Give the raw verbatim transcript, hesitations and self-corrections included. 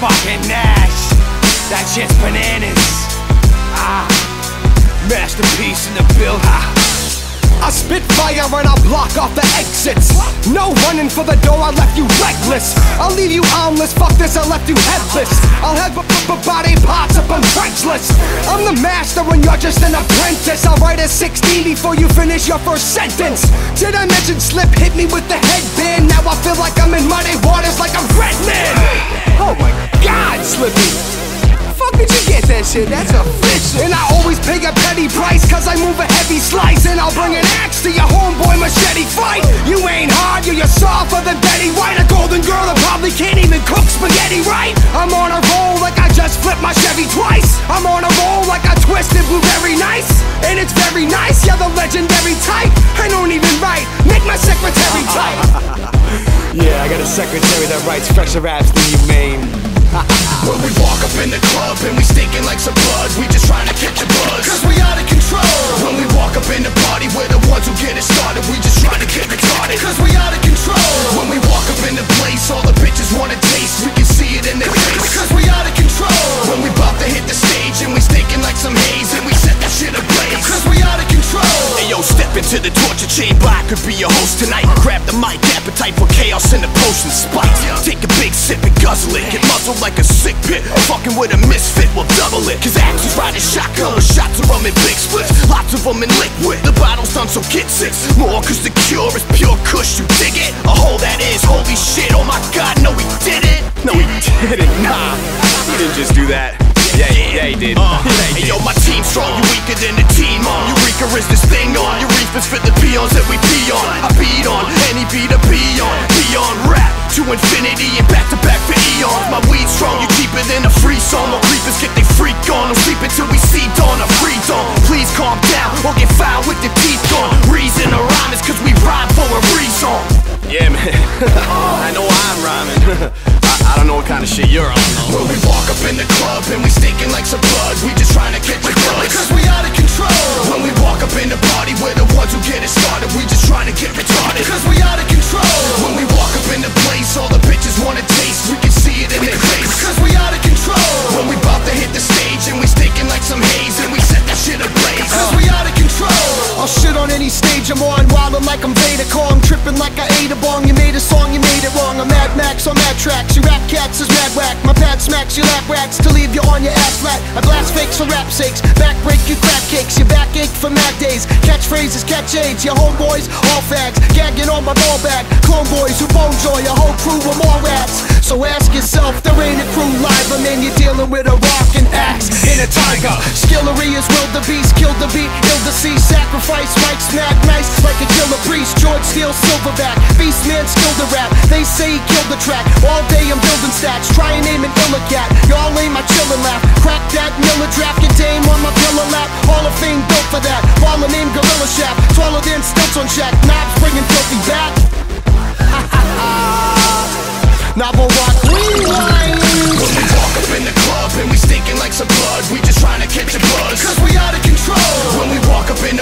motherfucking Nash. That shit's bananas. Ah, Masstapeace in the building. I spit fire and I block off the exits. No running for the door, I left you reckless. I'll leave you armless, fuck this, I left you headless. I'll have body parts up on trenchless. I'm the master and you're just an apprentice. I'll write a sixteen before you finish your first sentence. Did I mention Slip hit me with the headband? Now I feel like I'm in muddy waters like I'm Redman. Oh my god, Slippy. Did you get that shit? That's official. And I always pay a petty price, cause I move a heavy slice. And I'll bring an axe to your homeboy machete fight. You ain't hard, you're, you're softer than Betty White. A golden girl that probably can't even cook spaghetti right. I'm on a roll like I just flipped my Chevy twice. I'm on a roll like I twisted blueberry nice. And it's very nice, you're the legendary type. I don't even write, make my secretary type. Yeah, I got a secretary that writes fresher raps than you, main. When we walk up in the club and we stinking like some blood, we just trying to catch a buzz, cause we out of control. When we walk up in the party, we're the ones who get it started. We just trying to get retarded, cause we out of control. When we walk up in the place, all the bitches want to taste. We can see it in their face, cause we out of control. When we bout to hit the stage and we stinking like some haze, and we set that shit ablaze, cause we out of control. Ayo, step into the torture chamber, I could be your host tonight. Grab the mic, appetite for chaos and the potion spike. Take a big sip and guzzle it, get muzzled like a sick pit. Fucking with a misfit, we'll double it. Cause axes riding shotgun with shots of rum and big splits. Lots of them in liquid, the bottle's done so get sick. More cause the cure is pure kush, you dig it? A hole that is, holy shit, oh my god, no he did it. No he didn't, nah, he didn't just do that. Yeah, yeah, yeah he did. uh, Hey yo, my team strong, you weaker than the team on. Eureka is this thing on, Eureka's for the peons that we pee on. I beat on, any beat a bee on. Beyond rap, to infinity and back to back for eons. My weed's strong, you deeper than a free song. No creepers get they freak on. I'm sleeping till we see dawn, I'm free dawn. Please calm down or get fouled with the teeth gone. Reason to rhyme is cause we rhyme for a reason. Yeah man, I know I'm rhyming. I, I don't know what kind of shit you're on though. When we walk up in the club and we stinking like some blood, we just trying to catch a buzz, cause we out of control. When we walk up in the party, we're the ones who get it started. We just trying to get retarded, cause we out of control. When we walk up in the place, all the bitches wanna taste. We can see it in their face, cause we out of control. When we bout to hit the stage and we stinking like some haze, and we set that shit ablaze, cause we out of control. I'll shit on any stage, I'm on wildin' like I'm Vader Kong. Trippin' like I ate a bong, you made a song, you made it wrong. I'm Mad Max on Mad Tracks, you rap cats is mad whack. My pad smacks, you lap wax, to leave you on your ass flat. I blast fakes for rap sakes, back break you crap cakes. Your back ache for mad days, catchphrases, catch aids. Your homeboys, all fags, gagging on my ball bag. Clone boys who bone joy, your whole crew are more rats. So ask yourself, there ain't a crew live, I mean you're dealing with a rockin' axe and a tiger. Skillery is wildebeest, killed the beat, ill deceased, sacrifice, Mike's mad nice, like a killer priest. George steals silverback, beast man skilled the rap. They say he killed the track, all day I'm building stacks. Try and aim an illa cat, y'all aim my chillin' laugh. Crack that Miller draft, your dame on my pillow lap. Hall of Fame built for that, baller named Gorilla Shack. Taller than Stilton Shack, knobs bringing filthy back. Now we'll rock rewind. When we walk up in the club and we stinking like some blood, we just trying to catch a buzz, cause we out of control. When we walk up in